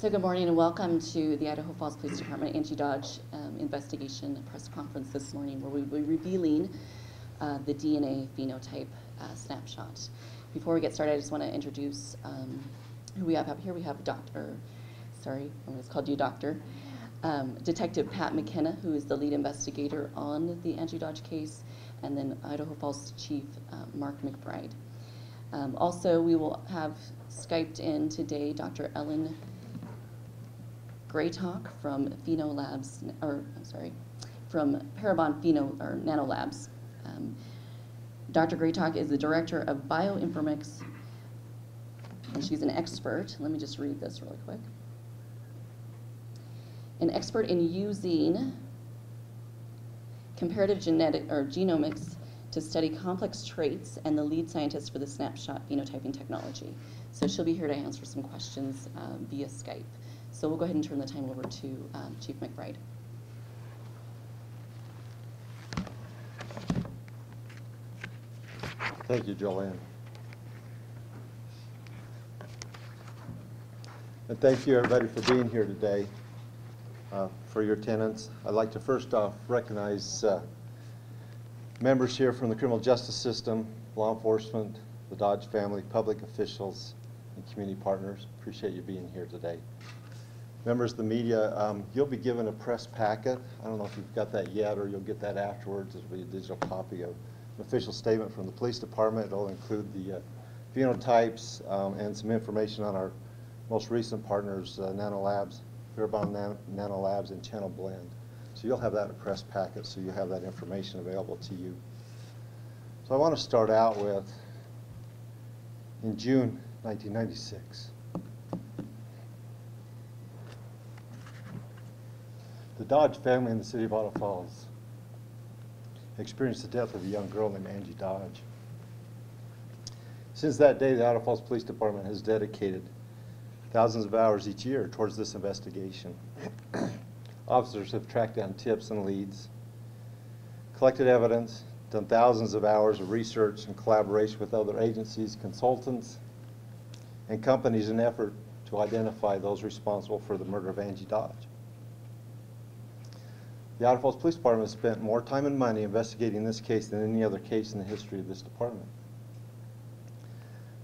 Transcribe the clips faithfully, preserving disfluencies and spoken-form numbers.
So good morning and welcome to the Idaho Falls Police Department Angie Dodge um, investigation press conference this morning, where we will be revealing uh, the D N A phenotype uh, snapshot. Before we get started, I just want to introduce um, who we have up here. We have Doctor, sorry, I always called you Doctor, um, Detective Pat McKenna, who is the lead investigator on the Angie Dodge case, and then Idaho Falls Chief uh, Mark McBride. Um, also, we will have Skyped in today Doctor Ellen Greytak from Pheno Labs, or I'm sorry, from Parabon Pheno or Nano Labs. Um, Doctor Greytak is the director of Bioinformatics, and she's an expert. Let me just read this really quick. An expert in using comparative genetic or genomics to study complex traits, and the lead scientist for the Snapshot phenotyping technology. So she'll be here to answer some questions uh, via Skype. So we'll go ahead and turn the time over to um, Chief McBride. Thank you, Jolene. And thank you, everybody, for being here today, uh, for your attendance. I'd like to first off recognize uh, members here from the criminal justice system, law enforcement, the Dodge family, public officials, and community partners. Appreciate you being here today. Members of the media, um, you'll be given a press packet. I don't know if you've got that yet, or you'll get that afterwards. It'll be a digital copy of an official statement from the police department. It'll include the uh, phenotypes um, and some information on our most recent partners, uh, Nano Labs, Parabon Nan Nano Labs, and Channel Blend. So you'll have that in a press packet, so you have that information available to you. So I want to start out with, in June nineteen ninety-six, the Dodge family in the city of Idaho Falls experienced the death of a young girl named Angie Dodge. Since that day, the Idaho Falls Police Department has dedicated thousands of hours each year towards this investigation. Officers have tracked down tips and leads, collected evidence, done thousands of hours of research and collaboration with other agencies, consultants, and companies in an effort to identify those responsible for the murder of Angie Dodge. The Idaho Falls Police Department spent more time and money investigating this case than any other case in the history of this department.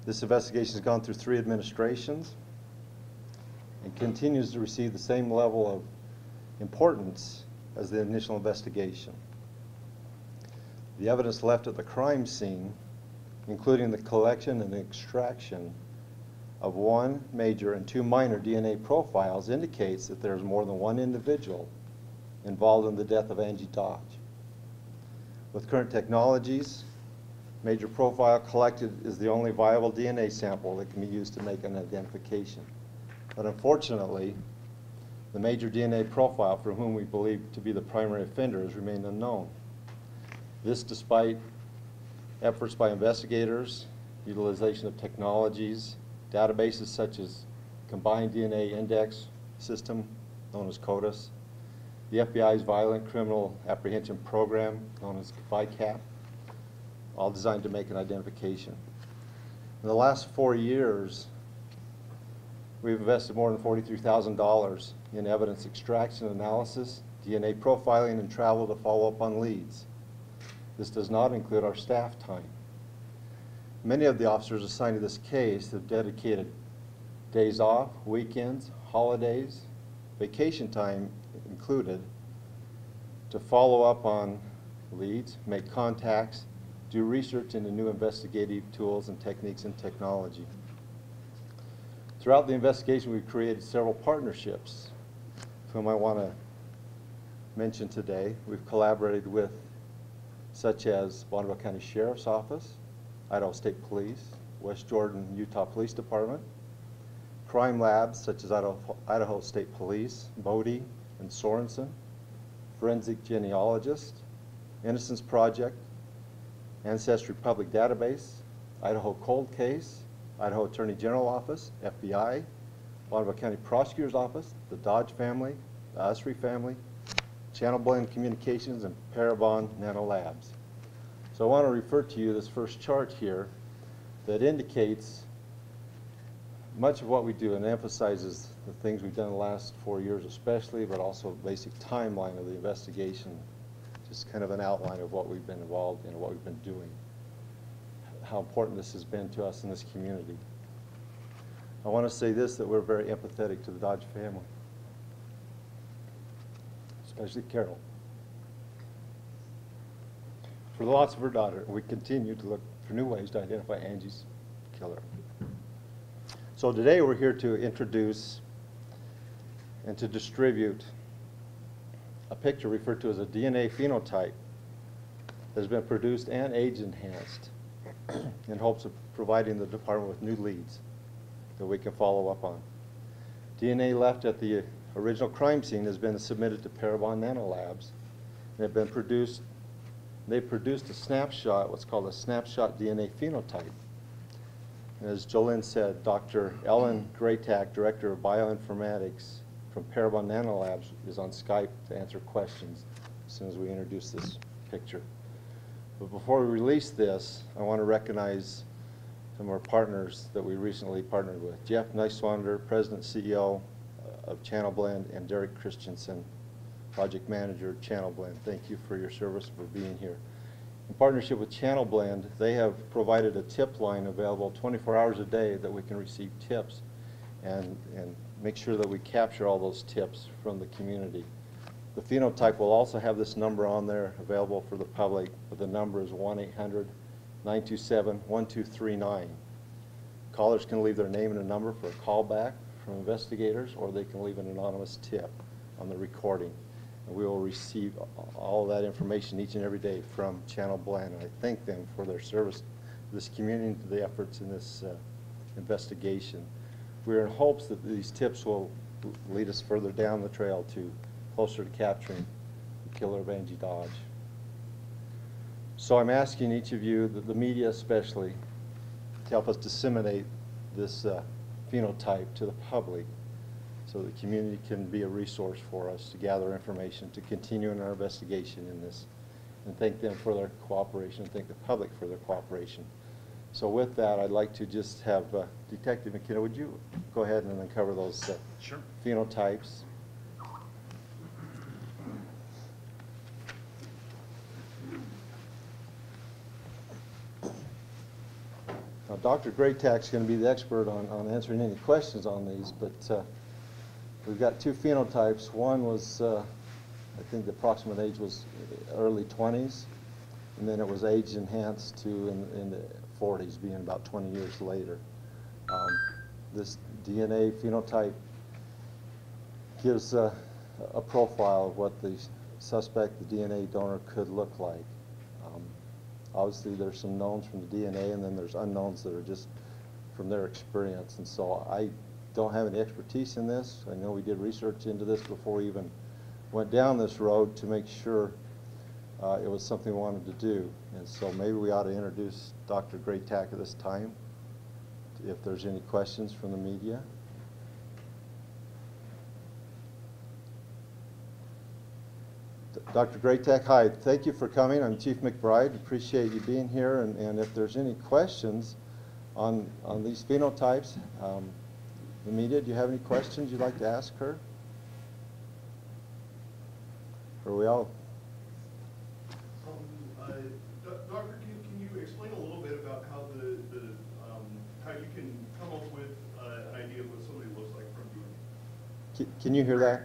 This investigation has gone through three administrations and continues to receive the same level of importance as the initial investigation. The evidence left at the crime scene, including the collection and extraction of one major and two minor D N A profiles, indicates that there is more than one individual involved in the death of Angie Dodge. With current technologies, major profile collected is the only viable D N A sample that can be used to make an identification. But unfortunately, the major D N A profile for whom we believe to be the primary offender has remained unknown. This despite efforts by investigators, utilization of technologies, databases such as Combined D N A Index System, known as CODIS, the F B I's Violent Criminal Apprehension Program, known as V I C A P, all designed to make an identification. In the last four years, we've invested more than forty-three thousand dollars in evidence extraction, analysis, D N A profiling, and travel to follow up on leads. This does not include our staff time. Many of the officers assigned to this case have dedicated days off, weekends, holidays, vacation time included, to follow up on leads, make contacts, do research into new investigative tools and techniques and technology. Throughout the investigation, we've created several partnerships, whom I want to mention today. We've collaborated with, such as Bonneville County Sheriff's Office, Idaho State Police, West Jordan, Utah Police Department, crime labs such as Idaho, Idaho State Police, Bode and Sorensen, forensic genealogist, Innocence Project, Ancestry Public Database, Idaho Cold Case, Idaho Attorney General Office, F B I, Bonneville County Prosecutor's Office, the Dodge family, the Usry family, Channel Blend Communications, and Parabon Nano Labs. So I want to refer to you this first chart here that indicates much of what we do and emphasizes the things we've done in the last four years especially, but also a basic timeline of the investigation, just kind of an outline of what we've been involved in, what we've been doing, how important this has been to us in this community. I want to say this, that we're very empathetic to the Dodge family, especially Carol. For the loss of her daughter, we continue to look for new ways to identify Angie's killer. So today we're here to introduce and to distribute a picture referred to as a D N A phenotype that has been produced and age-enhanced in hopes of providing the department with new leads that we can follow up on. D N A left at the original crime scene has been submitted to Parabon Nanolabs, and they've been produced, they produced a snapshot, what's called a snapshot D N A phenotype. And as Jolynn said, Doctor Ellen Greytak, Director of Bioinformatics from Parabon Nanolabs, is on Skype to answer questions as soon as we introduce this picture. But before we release this, I want to recognize some of our partners that we recently partnered with. Jeff Nyswander, President and C E O of Channel Blend, and Derek Christensen, Project Manager, Channel Blend. Thank you for your service, for being here. In partnership with Channel Blend, they have provided a tip line available twenty-four hours a day that we can receive tips and, and make sure that we capture all those tips from the community. The phenotype will also have this number on there available for the public, but the number is one eight hundred, nine two seven, one two three nine. Callers can leave their name and a number for a callback from investigators, or they can leave an anonymous tip on the recording. And we will receive all that information each and every day from Channel Blend. I thank them for their service to this community and to the efforts in this uh, investigation. We're in hopes that these tips will lead us further down the trail to closer to capturing the killer of Angie Dodge. So I'm asking each of you, the, the media especially, to help us disseminate this uh, phenotype to the public so the community can be a resource for us to gather information, to continue in our investigation in this, and thank them for their cooperation, and thank the public for their cooperation. So with that, I'd like to just have uh, Detective McKenna, would you go ahead and uncover those uh, sure. phenotypes? Now, Doctor Greytak's going to be the expert on, on answering any questions on these, but uh, we've got two phenotypes. One was, uh, I think the approximate age was early twenties, and then it was age enhanced to in, in the forties, being about twenty years later. Um, this D N A phenotype gives uh, a profile of what the suspect, the D N A donor, could look like. Um, Obviously, there's some knowns from the D N A, and then there's unknowns that are just from their experience. And so I don't have any expertise in this. I know we did research into this before we even went down this road to make sure uh, it was something we wanted to do. And so maybe we ought to introduce Doctor Greytak at this time, if there's any questions from the media. Doctor Greytak, hi. Thank you for coming. I'm Chief McBride. Appreciate you being here. And, and if there's any questions on, on these phenotypes, um, the media, do you have any questions you'd like to ask her? Or are we all? Um, uh, Doctor, can, can you explain a little bit about how the, the um, how you can come up with uh, an idea of what somebody looks like from D N A? Can, can you hear that?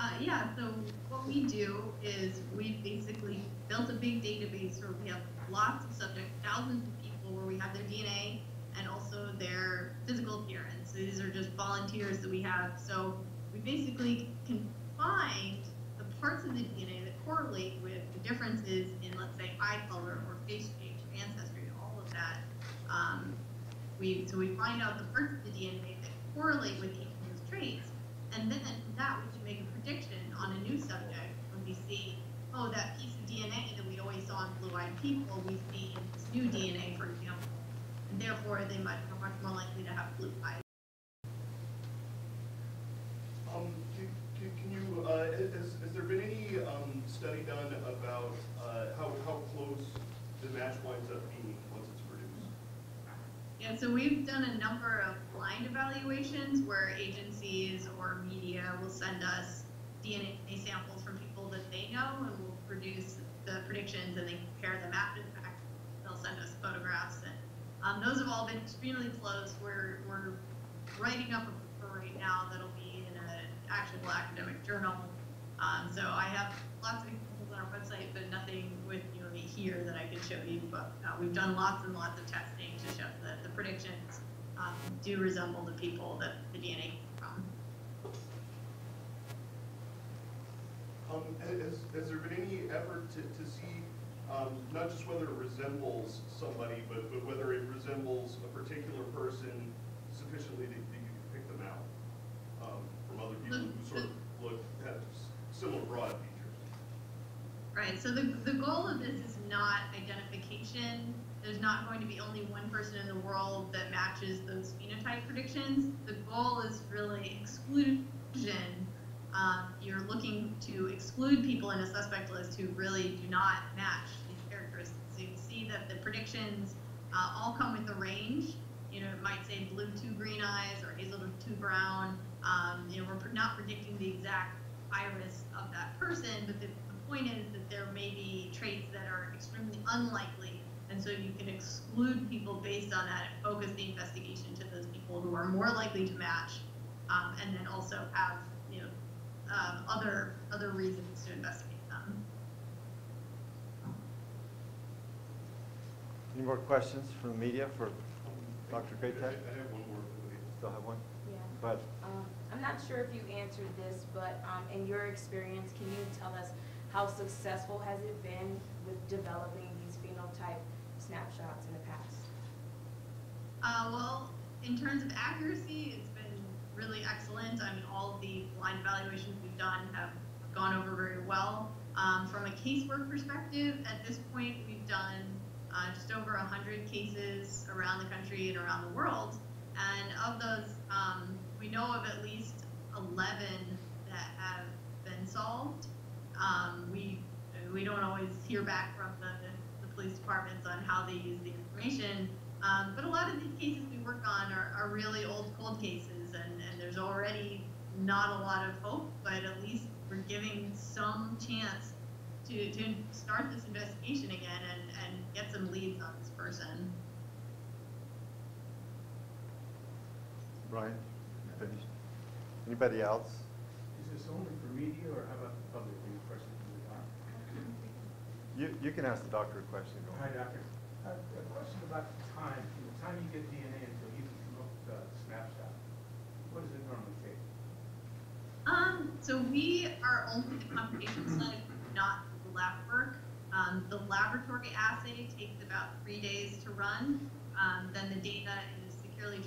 Uh, yeah, so what we do is we basically built a big database where we have lots of subjects, thousands of people, where we have their D N A and also their physical appearance. So these are just volunteers that we have. So we basically can find the parts of the D N A that correlate with the differences in, let's say, eye color or face shape or ancestry, all of that. Um, we, so we find out the parts of the D N A that correlate with each of those traits, and then from that we can make a prediction on a new subject when we see, oh, that piece of D N A that we always saw in blue-eyed people, we see in this new D N A, for example, and therefore they might be much more likely to have blue eyes. Um, can, can you, uh, has, has there been any um, study done about uh, how, how close the match winds up being once it's produced? Yeah, so we've done a number of blind evaluations where agencies or media will send us D N A samples from people that they know, and we'll produce the predictions and they compare them after the fact. They'll send us photographs, and um, those have all been extremely close. We're, we're writing up a paper right now that'll be in an actual academic journal. Um, so I have lots of examples on our website, but nothing with you know, me here that I could show you. But uh, we've done lots and lots of testing to show that the predictions um, do resemble the people that the D N A came from. Um, has, has there been any effort to, to see um, not just whether it resembles somebody, but, but whether it resembles a particular person sufficiently that, that you can pick them out um, from other people who sort of look at similar broad features? Right, so the, the goal of this is not identification. There's not going to be only one person in the world that matches those phenotype predictions. The goal is really exclusion. Um, you're looking to exclude people in a suspect list who really do not match these characteristics. So you can see that the predictions uh, all come with a range. You know, it might say blue to green eyes or hazel to brown. Um, you know, we're not predicting the exact iris of that person, but the, the point is that there may be traits that are extremely unlikely, and so you can exclude people based on that and focus the investigation to those people who are more likely to match, um, and then also have you know um, other other reasons to investigate them. Any more questions from the media for Doctor Greytak? I have one more. Still have one? Yeah. Go ahead. Um, I'm not sure if you answered this, but um, in your experience, can you tell us how successful has it been with developing these phenotype snapshots in the past? Uh, well, in terms of accuracy, it's been really excellent. I mean, all of the blind evaluations we've done have gone over very well. Um, from a casework perspective, at this point, we've done uh, just over one hundred cases around the country and around the world. And of those, um, we know of at least eleven that have been solved. Um, we we don't always hear back from the, the police departments on how they use the information. Um, but a lot of these cases we work on are, are really old, cold cases, and, and there's already not a lot of hope, but at least we're giving some chance to, to start this investigation again and, and get some leads on this person. Brian, finished. Anybody else? Is this only for media, or how about the public? Any questions from the doctor? You, you can ask the doctor a question. Go Hi, doctor. Uh, a question about the time. From the time you get D N A until you can come up with a snapshot, what does it normally take? Um, so we are only the computational side, not the lab work. Um, the laboratory assay takes about three days to run. Um, then the data is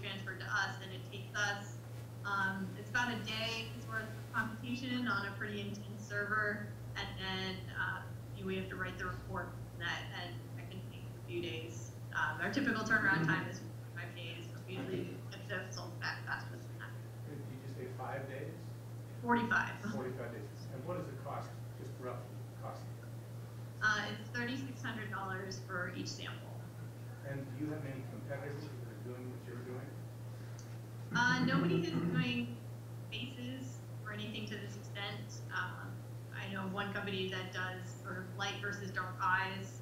transferred to us, and it takes us, um, it's about a day's worth of computation on a pretty intense server, and then uh, you, we have to write the report, and that, and that can take a few days. Um, our typical turnaround time is five days, but we usually get the results back faster than that. Did you just say five days? forty-five. forty-five days. And what does it cost, just roughly, cost? Uh, it's thirty-six hundred dollars for each sample. And do you have any competitors doing what you're doing? Uh, nobody is doing faces or anything to this extent. Um, I know one company that does sort of light versus dark eyes.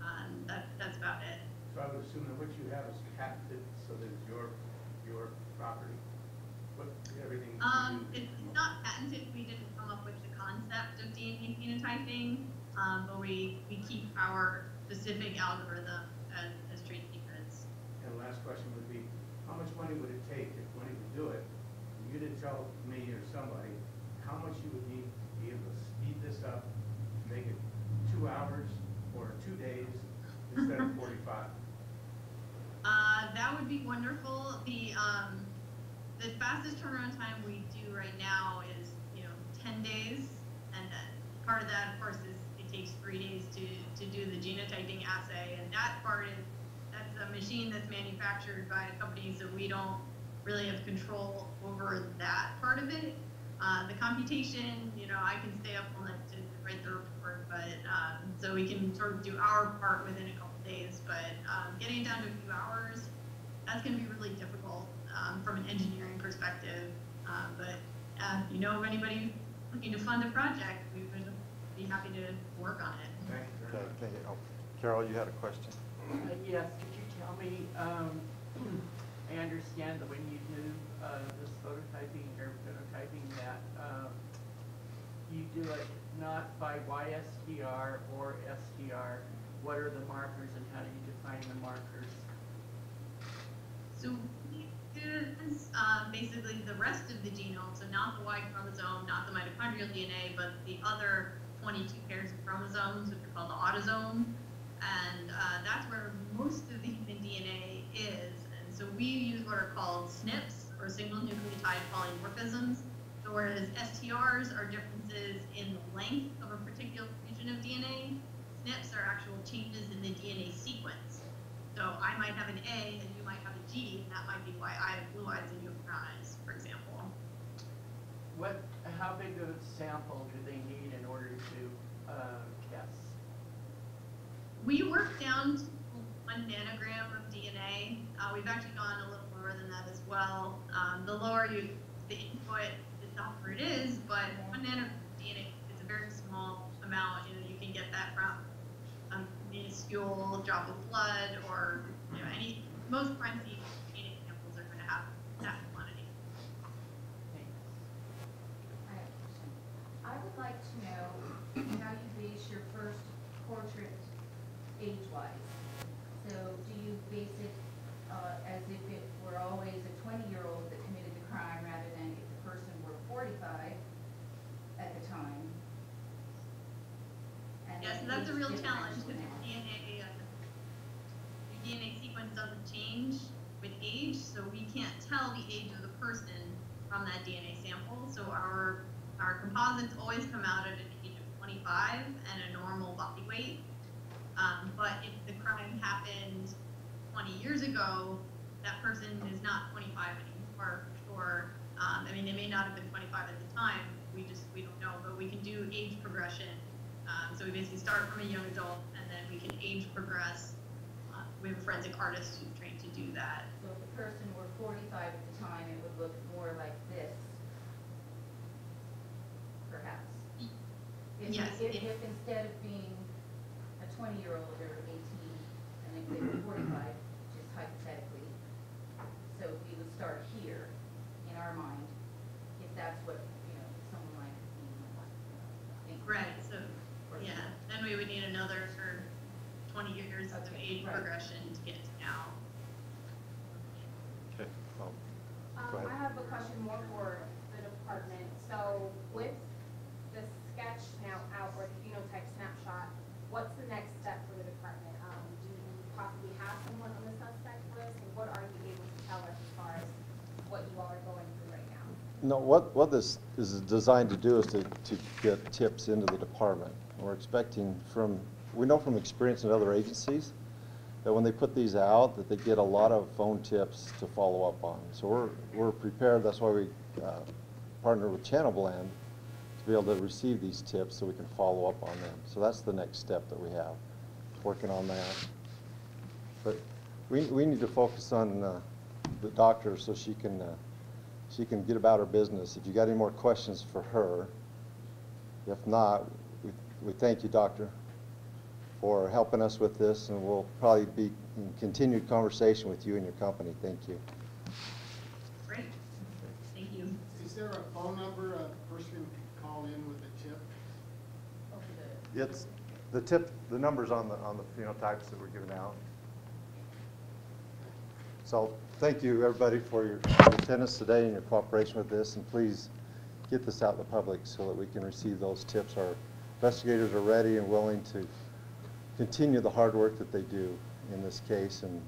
Um, that, that's about it. So I would assume that what you have is patented, so that it's your, your property. What everything um, you do? It's not patented. We didn't come up with the concept of D N A phenotyping, um, but we, we keep our specific algorithm as, as trade secrets. And the last question would be, how much money would it take, if money would do it, for you to tell me or somebody how much you would need to be able to speed this up, make it two hours or two days instead of forty-five? Uh, that would be wonderful. The um, the fastest turnaround time we do right now is you know ten days, and then part of that, of course, is it takes three days to to do the genotyping assay, and that part is. That's a machine that's manufactured by a company, so we don't really have control over that part of it. Uh, the computation, you know, I can stay up all night to write the report, but um, so we can sort of do our part within a couple days. But um, getting it down to a few hours, that's going to be really difficult. um, from an engineering perspective. Uh, but uh, if you know of anybody looking to fund a project, we would be happy to work on it. Thank you. Okay, thank you. Oh, Carol, you had a question. Uh, yes, could you tell me, um, I understand that when you do uh, this phototyping or phenotyping that uh, you do it not by Y S T R or S T R. What are the markers and how do you define the markers? So we do this, uh, basically the rest of the genome, so not the Y chromosome, not the mitochondrial D N A, but the other twenty-two pairs of chromosomes, which are called the autosome. And uh, that's where most of the human D N A is. And so we use what are called S N Ps, or single nucleotide polymorphisms. So whereas S T Rs are differences in the length of a particular region of D N A, S N Ps are actual changes in the D N A sequence. So I might have an A and you might have a G, and that might be why I have blue eyes and you have brown eyes, for example. What, how big of a sample do they need in order to uh, test? We work down to one nanogram of D N A. Uh, we've actually gone a little lower than that as well. Um, the lower you, the input, the tougher it is, but one nanogram of D N A is a very small amount. You know, you can get that from a minuscule drop of blood, or you know, any most prime sequence D N A samples are going to have that quantity. Thanks. I have a question. I would like to know how you base your first portrait age-wise. So do you base it uh, as if it were always a twenty-year-old that committed the crime, rather than if the person were forty-five at the time? And yeah, so that's a real challenge, because the D N A, uh, the D N A sequence doesn't change with age, so we can't tell the age of the person from that D N A sample. So our, our composites always come out at an age of twenty-five and a normal body weight. Um, but if the crime happened twenty years ago, that person is not twenty-five anymore. Or, um, I mean, they may not have been twenty-five at the time. We just we don't know. But we can do age progression. Um, so we basically start from a young adult, and then we can age progress. Uh, we have a forensic artist who's trained to do that. So if the person were forty-five at the time, it would look more like this, perhaps. If, yes. If, if instead of being twenty-year-old or eighteen, and if they were forty-five, just hypothetically. So we would start here in our mind, if that's what you know someone like me would think. Right. So yeah, then we would need another for twenty years of age progression to get to now. Okay. Well, um, I have a question more for the department. So with the sketch now out, or the phenotype snapshot, what's the next step for the department? Um, do you possibly have someone on the suspect list? And what are you able to tell us as far as what you all are going through right now? No, what, what this is designed to do is to, to get tips into the department. We're expecting from, we know from experience in other agencies that when they put these out, that they get a lot of phone tips to follow up on. So we're, we're prepared. That's why we uh, partner with Channel Blend, to be able to receive these tips so we can follow up on them. So that's the next step that we have, working on that. But we, we need to focus on uh, the doctor so she can, uh, she can get about her business. If you got any more questions for her, if not, we, we thank you, doctor, for helping us with this, and we'll probably be in continued conversation with you and your company. Thank you. Great. Thank you. Is there a phone number a person call in with the tip? It's the tip, the numbers on the on the phenotypes that were given out. So thank you everybody for your attendance today and your cooperation with this, and please get this out in the public so that we can receive those tips. Our investigators are ready and willing to continue the hard work that they do in this case and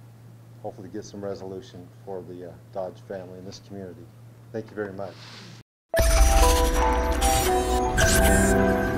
hopefully get some resolution for the uh, Dodge family in this community. Thank you very much. Thank you.